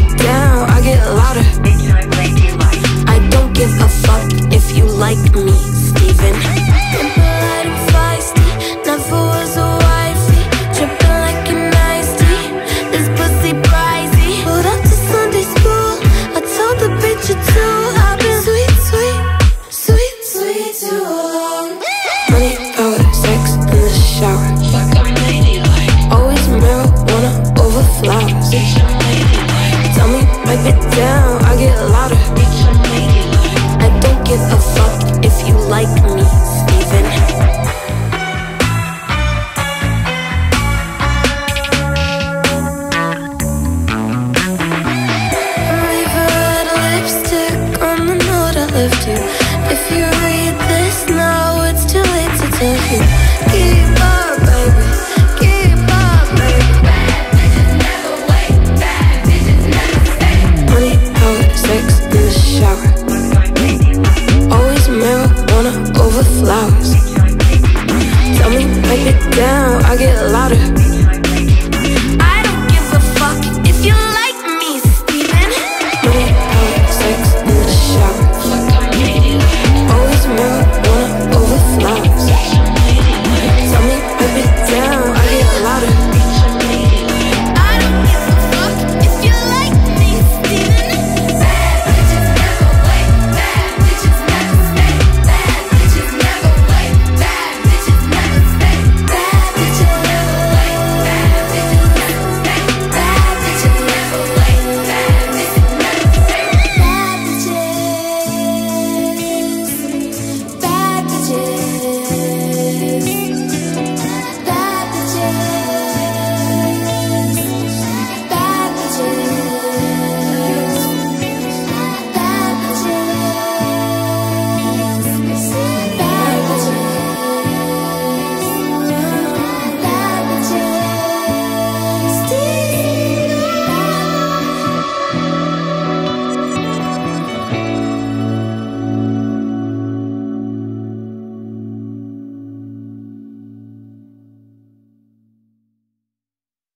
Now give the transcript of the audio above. Down, I get louder.